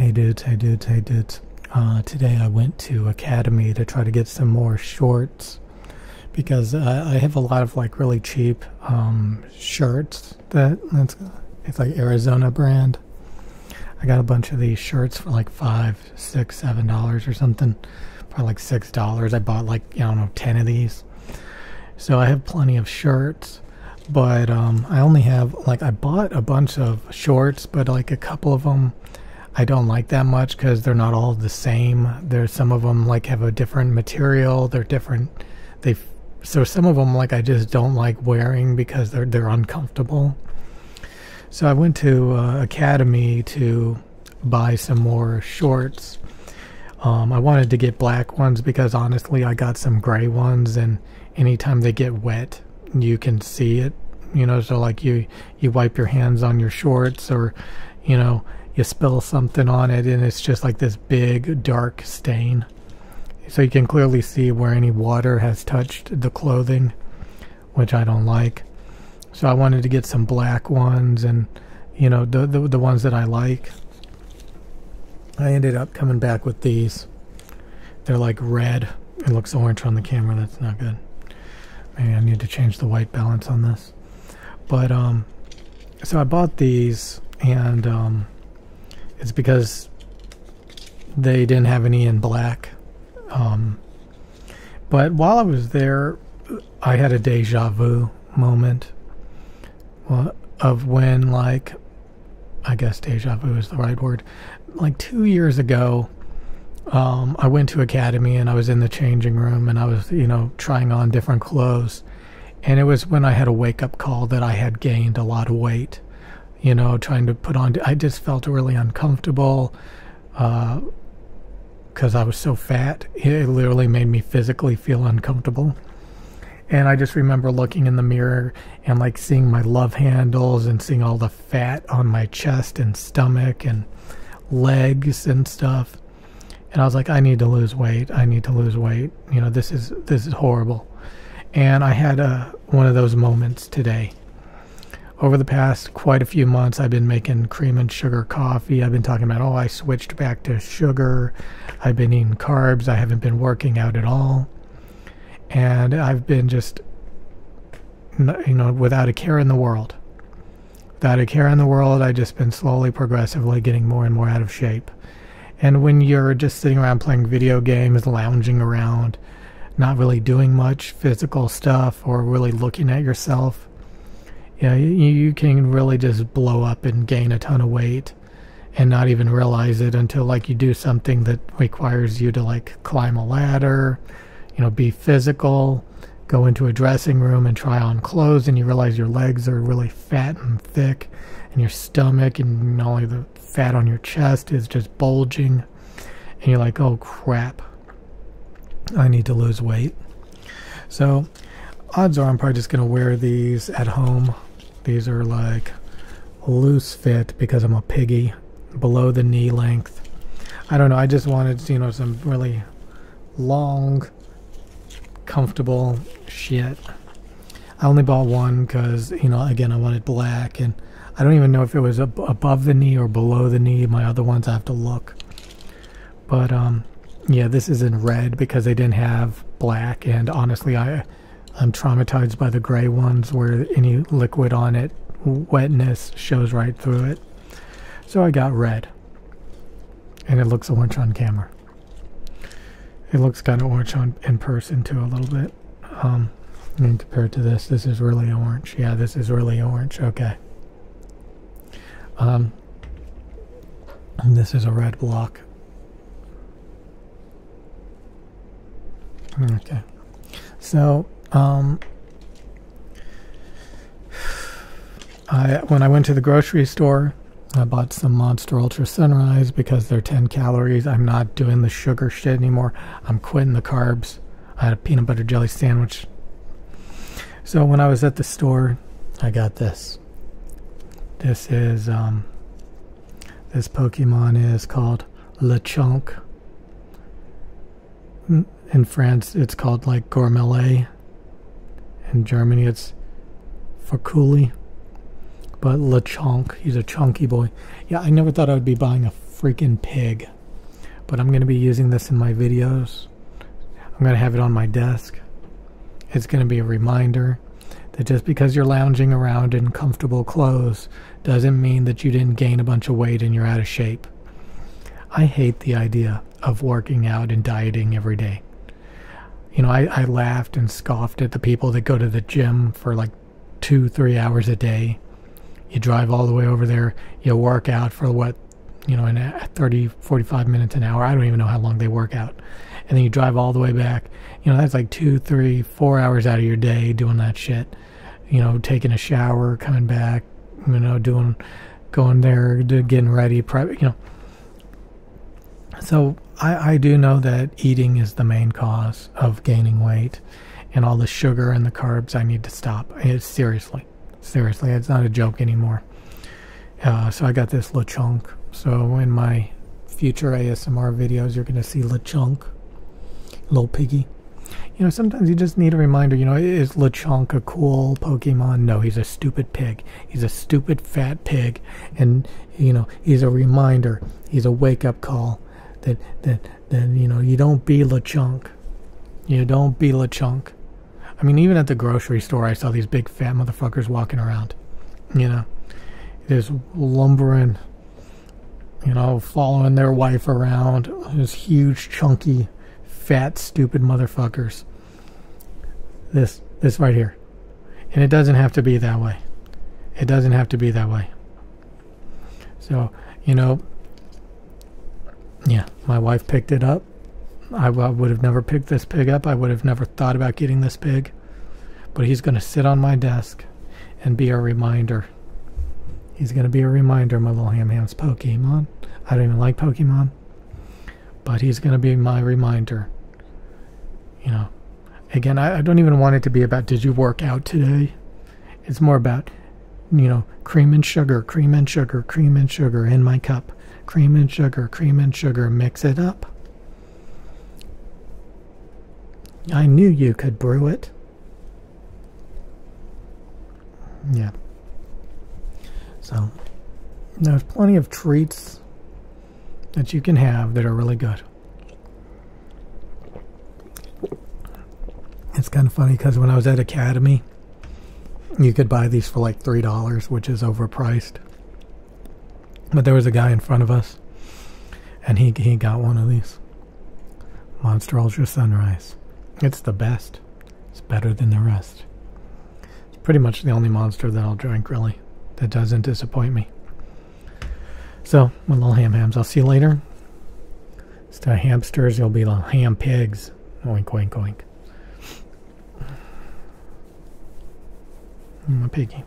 I did. Today I went to Academy to try to get some more shorts, because I have a lot of like really cheap shirts that's it's like Arizona brand. I got a bunch of these shirts for like $5, $6, $7 or something, probably like $6. I bought like, I don't know, 10 of these, so I have plenty of shirts. But I only have like, I bought a bunch of shorts, but like a couple of them I don't like that much because they're not all the same. There's some of them like have a different material, they're different, so some of them like I just don't like wearing because they're uncomfortable. So I went to Academy to buy some more shorts. I wanted to get black ones because honestly I got some gray ones, and anytime they get wet you can see it, you know. So like you wipe your hands on your shorts, or you know, you spill something on it and it's just like this big dark stain, so you can clearly see where any water has touched the clothing, which I don't like. So I wanted to get some black ones, and you know, the ones that I like. I ended up coming back with these. They're like red. It looks orange on the camera, that's not good. Maybe I need to change the white balance on this. But so I bought these, and it's because they didn't have any in black. But while I was there, I had a deja vu moment of when, like, I guess deja vu is the right word, like 2 years ago, I went to Academy and I was in the changing room and I was, you know, trying on different clothes, and it was when I had a wake-up call that I had gained a lot of weight, you know, trying to put on. I just felt really uncomfortable because I was so fat. It literally made me physically feel uncomfortable. And I just remember looking in the mirror and like seeing my love handles and seeing all the fat on my chest and stomach and legs and stuff. And I was like, I need to lose weight. I need to lose weight. You know, this is horrible. And I had one of those moments today. Over the past quite a few months, I've been making cream and sugar coffee. I've been talking about, oh, I switched back to sugar. I've been eating carbs. I haven't been working out at all. And I've been just, you know, without a care in the world. Without a care in the world, I've just been slowly, progressively getting more and more out of shape. And when you're just sitting around playing video games, lounging around, not really doing much physical stuff or really looking at yourself, yeah, you can really just blow up and gain a ton of weight and not even realize it until like you do something that requires you to like climb a ladder, you know, be physical, go into a dressing room and try on clothes, and you realize your legs are really fat and thick, and your stomach and all the fat on your chest is just bulging, and you're like, oh crap, I need to lose weight. So odds are I'm probably just going to wear these at home. These are like loose fit because I'm a piggy, below the knee length. I don't know, I just wanted, you know, some really long, comfortable shit. I only bought one because, you know, again, I wanted black, and I don't even know if it was above the knee or below the knee. My other ones I have to look. But yeah, this is in red because they didn't have black, and honestly, I'm traumatized by the gray ones where any liquid on it, wetness, shows right through it. So I got red. And it looks orange on camera. It looks kind of orange in person too, a little bit. And compared to this is really orange. Yeah, this is really orange. Okay. And this is a red block. Okay. So when I went to the grocery store, I bought some Monster Ultra Sunrise because they're 10 calories. I'm not doing the sugar shit anymore. I'm quitting the carbs. I had a peanut butter jelly sandwich. So when I was at the store, I got this. This is, this Pokemon is called Lechonk. In France, it's called like Gourmelet. In Germany, it's Fuecoco. But Lechonk, he's a chunky boy. Yeah, I never thought I would be buying a freaking pig. But I'm going to be using this in my videos. I'm going to have it on my desk. It's going to be a reminder that just because you're lounging around in comfortable clothes doesn't mean that you didn't gain a bunch of weight and you're out of shape. I hate the idea of working out and dieting every day. You know, I laughed and scoffed at the people that go to the gym for like 2-3 hours a day. You drive all the way over there, you work out for what, you know, in 30, 45 minutes an hour. I don't even know how long they work out. And then you drive all the way back. You know, that's like 2, 3, 4 hours out of your day doing that shit. You know, taking a shower, coming back, you know, going there, getting ready, prep, you know. So I do know that eating is the main cause of gaining weight, and all the sugar and the carbs, I need to stop. It's seriously, it's not a joke anymore. So I got this Lechonk. So in my future ASMR videos, you're going to see Lechonk, little piggy. You know, sometimes you just need a reminder, you know, is Lechonk a cool Pokemon? No, he's a stupid pig. He's a stupid fat pig. And, you know, he's a reminder. He's a wake-up call that, you know, you don't be Lechonk. You don't be Lechonk. I mean, even at the grocery store, I saw these big fat motherfuckers walking around, you know, just lumbering, you know, following their wife around. These huge, chunky, fat, stupid motherfuckers. This right here. And it doesn't have to be that way. It doesn't have to be that way. So, you know, yeah, my wife picked it up. I would have never picked this pig up. I would have never thought about getting this pig. But he's going to sit on my desk and be a reminder. He's going to be a reminder, my little ham-ham's Pokemon. I don't even like Pokemon. But he's going to be my reminder. You know, again, I don't even want it to be about, did you work out today? It's more about, you know, cream and sugar, cream and sugar, cream and sugar in my cup. Cream and sugar, mix it up. I knew you could brew it. Yeah. So, there's plenty of treats that you can have that are really good. It's kind of funny because when I was at Academy, you could buy these for like $3, which is overpriced. But there was a guy in front of us, and he got one of these. Monster Ultra Sunrise. It's the best. It's better than the rest. It's pretty much the only monster that I'll drink, really. That doesn't disappoint me. So, my little ham-hams, I'll see you later. Instead of hamsters, you'll be little ham pigs. Oink, oink, oink. My piggy.